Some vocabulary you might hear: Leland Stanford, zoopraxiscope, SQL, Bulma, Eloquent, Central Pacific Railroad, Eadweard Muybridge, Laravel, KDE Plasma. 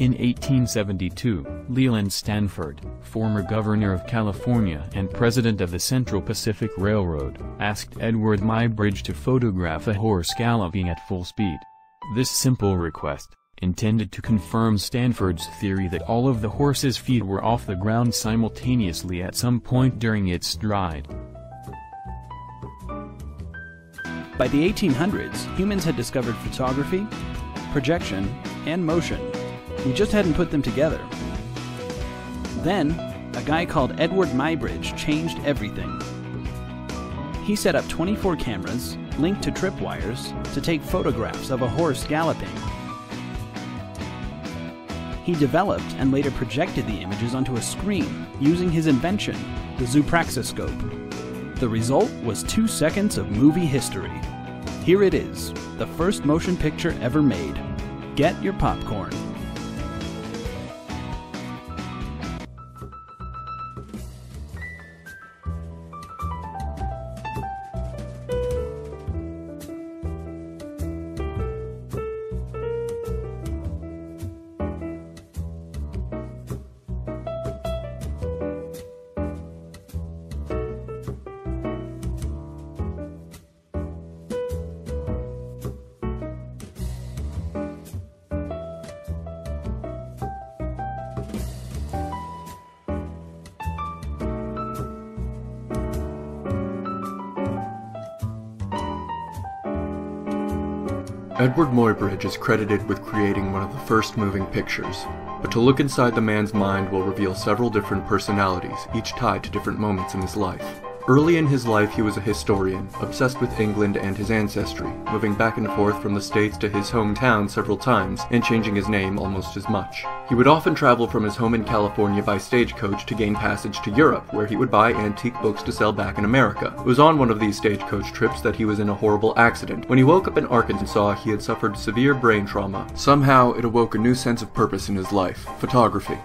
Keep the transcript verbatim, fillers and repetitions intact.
In eighteen seventy-two, Leland Stanford, former governor of California and president of the Central Pacific Railroad, asked Eadweard Muybridge to photograph a horse galloping at full speed. This simple request, intended to confirm Stanford's theory that all of the horse's feet were off the ground simultaneously at some point during its stride. By the eighteen hundreds, humans had discovered photography, projection, and motion. We just hadn't put them together. Then, a guy called Eadweard Muybridge changed everything. He set up twenty-four cameras, linked to tripwires, to take photographs of a horse galloping. He developed and later projected the images onto a screen using his invention, the zoopraxiscope. The result was two seconds of movie history. Here it is, the first motion picture ever made. Get your popcorn. Eadweard Muybridge is credited with creating one of the first moving pictures, but to look inside the man's mind will reveal several different personalities, each tied to different moments in his life. Early in his life he was a historian, obsessed with England and his ancestry, moving back and forth from the States to his hometown several times and changing his name almost as much. He would often travel from his home in California by stagecoach to gain passage to Europe, where he would buy antique books to sell back in America. It was on one of these stagecoach trips that he was in a horrible accident. When he woke up in Arkansas, he had suffered severe brain trauma. Somehow, it awoke a new sense of purpose in his life: photography.